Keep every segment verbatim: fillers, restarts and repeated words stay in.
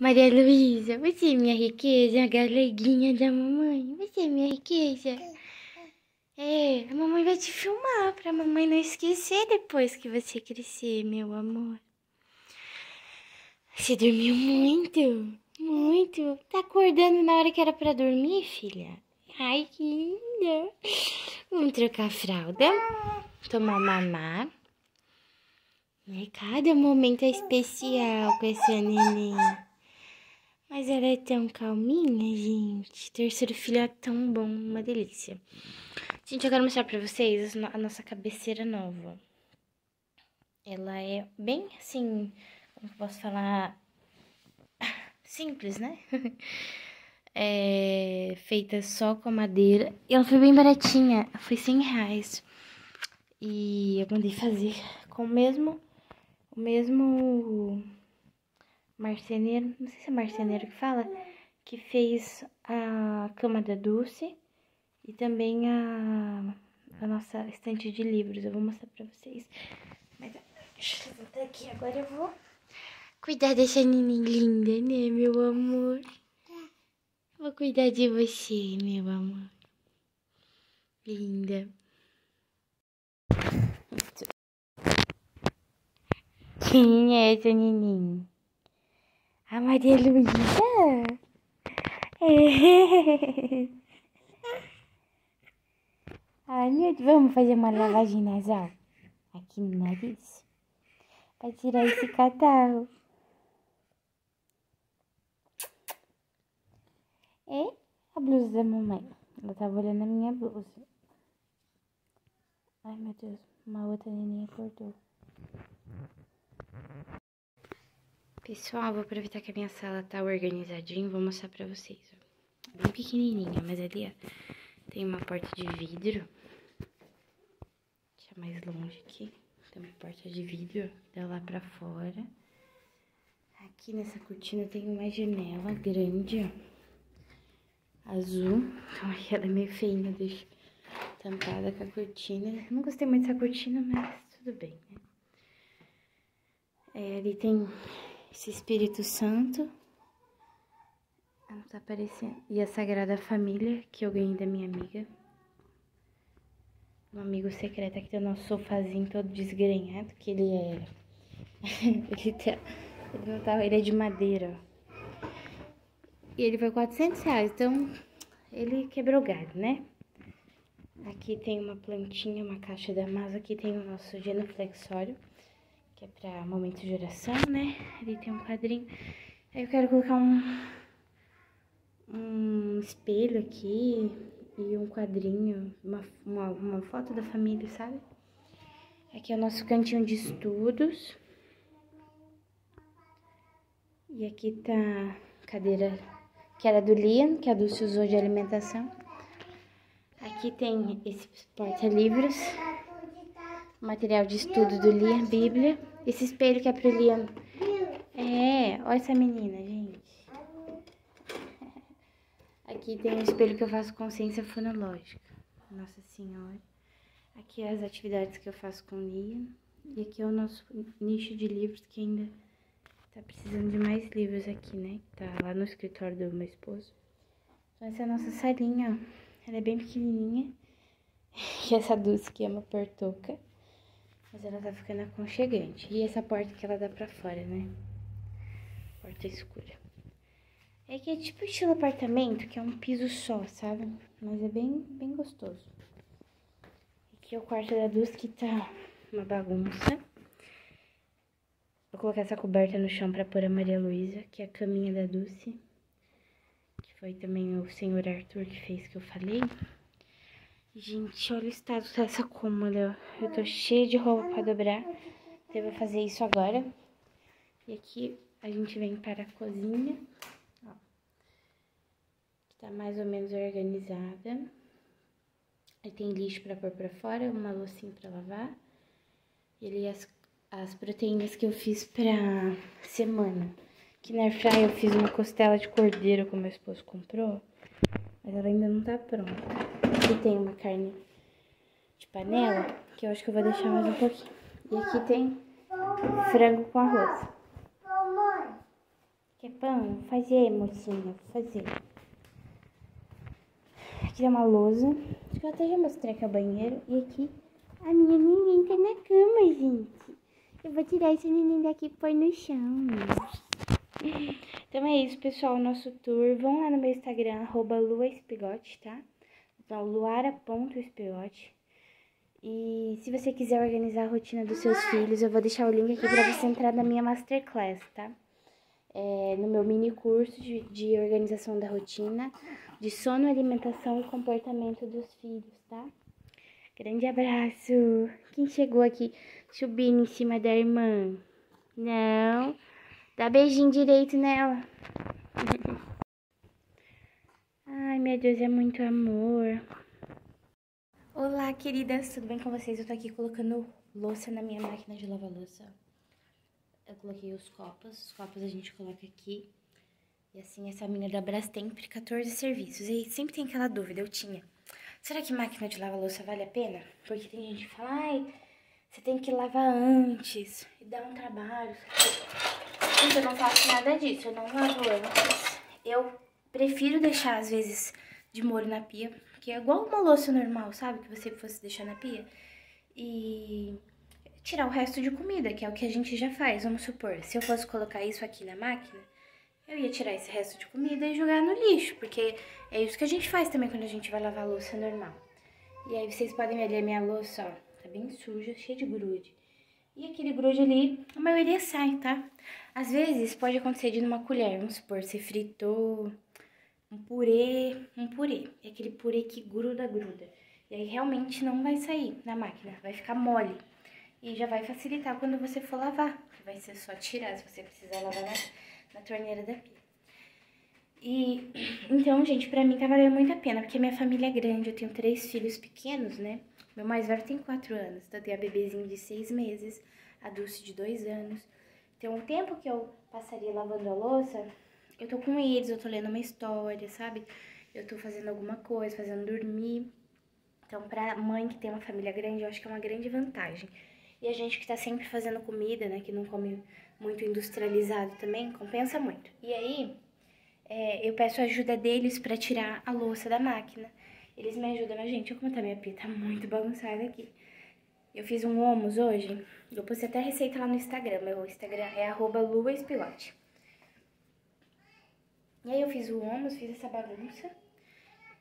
Maria Luísa, você é minha riqueza, a galeguinha da mamãe. Você é minha riqueza. É, a mamãe vai te filmar, pra mamãe não esquecer depois que você crescer, meu amor. Você dormiu muito, muito. Tá acordando na hora que era pra dormir, filha? Ai, que linda. Vamos trocar a fralda, tomar mamar. Cada momento é especial com essa neném. Mas ela é tão calminha, gente. Terceiro filho é tão bom, uma delícia. Gente, eu quero mostrar pra vocês a nossa cabeceira nova. Ela é bem assim, como posso falar, simples, né? É feita só com a madeira. Ela foi bem baratinha, foi cem reais. E eu mandei fazer com o mesmo, o mesmo marceneiro, não sei se é marceneiro que fala, que fez a cama da Dulce. E também a, a nossa estante de livros. Eu vou mostrar pra vocês. Mas deixa eu voltar aqui. Agora eu vou cuidar dessa neném linda, né, meu amor? Vou cuidar de você, meu amor. Linda. Quem é essa neném? A Maria Luísa? É. Ai, meu Deus, vamos fazer uma lavagem nasal aqui no nariz pra tirar esse catarro. É a blusa da mamãe. Ela tava olhando a minha blusa. Ai, meu Deus, uma outra neném acordou. Pessoal, vou aproveitar que a minha sala tá organizadinha e vou mostrar pra vocês. Bem pequenininha, mas ali, ó, tem uma porta de vidro. Deixa mais longe aqui. Tem uma porta de vidro, dá lá pra fora. Aqui nessa cortina tem uma janela grande, ó, azul. Então aí ela é meio feinha, deixa tampada com a cortina. Não gostei muito dessa cortina, mas tudo bem, né? É, ali tem esse Espírito Santo. Não tá aparecendo. E a Sagrada Família, que eu ganhei da minha amiga. Um amigo secreto aqui do nosso sofazinho todo desgrenhado, que ele é... ele, tá... ele não tá... Ele é de madeira, ó. E ele foi quatrocentos reais, então ele quebrou galho, né? Aqui tem uma plantinha, uma caixa da Amazon. Aqui tem o nosso genuflexório, que é pra momento de oração, né? Ali tem um quadrinho. Aí eu quero colocar um... um espelho aqui e um quadrinho, uma, uma, uma foto da família, sabe? Aqui é o nosso cantinho de estudos. E aqui tá a cadeira que era do Liam, que a Dulce usou de alimentação. Aqui tem esse porta-livros, material de estudo do Liam, Bíblia. Esse espelho que é pro Liam. É, olha essa menina, gente. Aqui tem um espelho que eu faço consciência fonológica, Nossa Senhora. Aqui é as atividades que eu faço com Lia. E aqui é o nosso nicho de livros, que ainda tá precisando de mais livros aqui, né? Tá lá no escritório do meu esposo. Então essa é a nossa salinha, ó. Ela é bem pequenininha. E essa Dulce que é uma portoca. Mas ela tá ficando aconchegante. E essa porta que ela dá pra fora, né? Porta escura. É que é tipo estilo apartamento, que é um piso só, sabe? Mas é bem, bem gostoso. Aqui é o quarto da Dulce, que tá uma bagunça. Vou colocar essa coberta no chão pra pôr a Maria Luísa, que é a caminha da Dulce. Que foi também o senhor Arthur que fez, que eu falei. Gente, olha o estado dessa cômoda. Eu tô cheia de roupa pra dobrar. Então eu vou fazer isso agora. E aqui a gente vem para a cozinha. Tá mais ou menos organizada. Aí tem lixo pra pôr pra fora, uma loucinha pra lavar. E ali as, as proteínas que eu fiz pra semana. Aqui na Airfry eu fiz uma costela de cordeiro que o meu esposo comprou, mas ela ainda não tá pronta. Aqui tem uma carne de panela, que eu acho que eu vou deixar mais um pouquinho. E aqui tem frango com arroz. Quer Vamos fazer, mocinha, fazer. Aqui é uma lousa. Acho que eu até já mostrei aqui o banheiro. E aqui a minha neném tá na cama, gente. Eu vou tirar esse neném daqui e pôr no chão. Então é isso, pessoal, nosso tour. Vão lá no meu Instagram, arroba Luara Spigotti, tá? Então, luara ponto spigotti. E se você quiser organizar a rotina dos seus filhos, eu vou deixar o link aqui pra você entrar na minha masterclass, tá? É, no meu mini curso de, de organização da rotina, de sono, alimentação e comportamento dos filhos, tá? Grande abraço! Quem chegou aqui subindo em cima da irmã? Não... Dá beijinho direito nela. Ai, meu Deus, é muito amor. Olá, queridas, tudo bem com vocês? Eu tô aqui colocando louça na minha máquina de lavar louça. Eu coloquei os copos. Os copos a gente coloca aqui. E assim, essa mina da Brastemp, quatorze serviços. E sempre tem aquela dúvida, eu tinha. Será que máquina de lavar louça vale a pena? Porque tem gente que fala, ai, você tem que lavar antes. E dá um trabalho. Gente, eu não faço nada disso, eu não lavo antes. Eu prefiro deixar, às vezes, de molho na pia, porque é igual uma louça normal, sabe? Que você fosse deixar na pia. E tirar o resto de comida, que é o que a gente já faz, vamos supor. Se eu fosse colocar isso aqui na máquina, eu ia tirar esse resto de comida e jogar no lixo, porque é isso que a gente faz também quando a gente vai lavar a louça normal. E aí vocês podem olhar minha louça, ó, tá bem suja, cheia de grude. E aquele grude ali, a maioria sai, tá? Às vezes pode acontecer de ir numa colher, vamos supor, você fritou um purê, um purê. É aquele purê que gruda, gruda. E aí realmente não vai sair na máquina, vai ficar mole. E já vai facilitar quando você for lavar. Vai ser só tirar, se você precisar lavar na, na torneira da pia. E, então, gente, pra mim tá valendo muito a pena, porque minha família é grande, eu tenho três filhos pequenos, né? Meu mais velho tem quatro anos, então eu tenho a bebezinha de seis meses, a Dulce de dois anos. Então, o tempo que eu passaria lavando a louça, eu tô com eles, eu tô lendo uma história, sabe? Eu tô fazendo alguma coisa, fazendo dormir. Então, pra mãe que tem uma família grande, eu acho que é uma grande vantagem. E a gente que tá sempre fazendo comida, né, que não come muito industrializado também, compensa muito. E aí, é, eu peço a ajuda deles pra tirar a louça da máquina. Eles me ajudam, mas, gente, olha como tá minha pia, tá muito bagunçada aqui. Eu fiz um homus hoje, eu postei até a receita lá no Instagram, meu Instagram é arroba Luara Spigotti. E aí eu fiz o homus, fiz essa bagunça,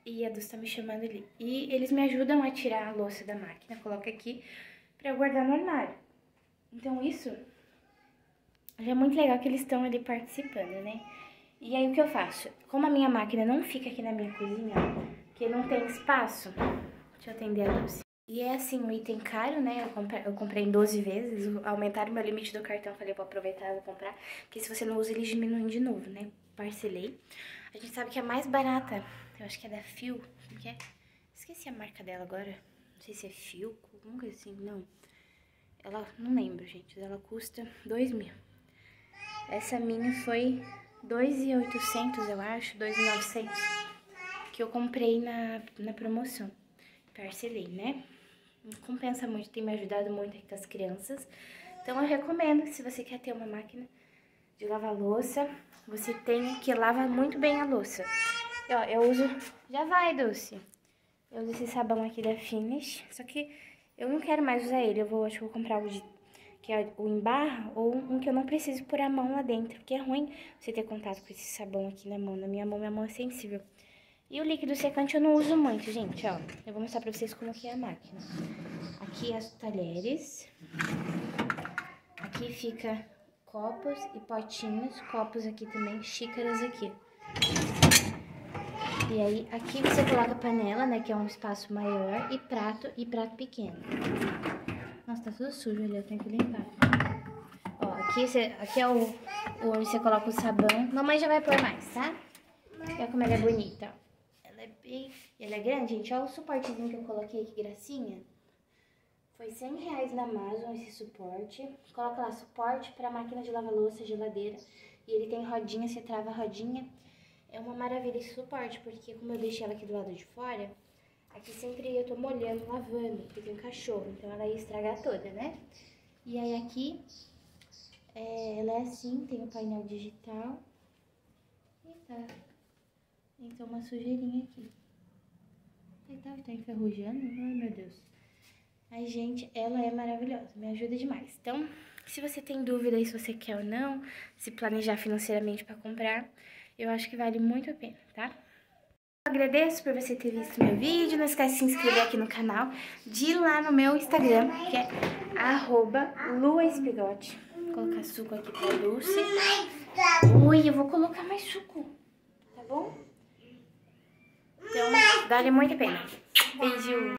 e a Dulce tá me chamando ali. E eles me ajudam a tirar a louça da máquina, coloca aqui, pra eu guardar no armário. Então isso, já é muito legal que eles estão ali participando, né? E aí o que eu faço? Como a minha máquina não fica aqui na minha cozinha, porque não tem espaço, deixa eu atender a Dulce. E é assim, um item caro, né, eu comprei, eu comprei em doze vezes, aumentaram meu limite do cartão, falei, vou aproveitar, vou comprar, porque se você não usa, ele diminui de novo, né, parcelei. A gente sabe que é mais barata, eu acho que é da Fio, o que é? Esqueci a marca dela agora, não sei se é Fio, alguma coisa assim, não. Ela, não lembro, gente, ela custa dois mil. Essa minha foi dois mil e oitocentos, eu acho, dois mil e novecentos, que eu comprei na, na promoção, parcelei, né? Compensa muito, tem me ajudado muito aqui com as crianças. Então eu recomendo, se você quer ter uma máquina de lavar louça, você tem que lavar muito bem a louça. Eu, eu uso, já vai, Dulce. Eu uso esse sabão aqui da Finish, só que eu não quero mais usar ele. Eu vou, acho que vou comprar o de, que é o em barra, ou um que eu não preciso pôr a mão lá dentro, porque é ruim você ter contato com esse sabão aqui na mão. Na minha mão, minha mão é sensível. E o líquido secante eu não uso muito, gente, ó. Eu vou mostrar pra vocês como que é a máquina. Aqui as talheres. Aqui fica copos e potinhos. Copos aqui também, xícaras aqui. E aí, aqui você coloca a panela, né, que é um espaço maior. E prato e prato pequeno. Nossa, tá tudo sujo ali, eu tenho que limpar. Ó, aqui, você, aqui é o, o... Você coloca o sabão. Mamãe já vai pôr mais, tá? Olha como ela é bonita, ó. E ele é grande, gente. Olha o suportezinho que eu coloquei, que gracinha. Foi cem reais na Amazon esse suporte. Coloca lá, suporte para máquina de lavar louça, geladeira. E ele tem rodinha, você trava a rodinha. É uma maravilha esse suporte, porque como eu deixei ela aqui do lado de fora, aqui sempre eu tô molhando, lavando, porque tem um cachorro, então ela ia estragar toda, né? E aí aqui, é, ela é assim, tem o painel digital. E tá. Então uma sujeirinha aqui. E tá, tá enferrujando. Ai, meu Deus. Ai, gente, ela é maravilhosa. Me ajuda demais. Então, se você tem dúvida aí se você quer ou não, se planejar financeiramente pra comprar, eu acho que vale muito a pena, tá? Eu agradeço por você ter visto meu vídeo. Não esquece de se inscrever aqui no canal, de ir lá no meu Instagram, que é arroba Luara Spigotti. Vou colocar suco aqui pra Dulce. Ui, eu vou colocar mais suco, tá bom? Então, vale muito a pena. Beijo!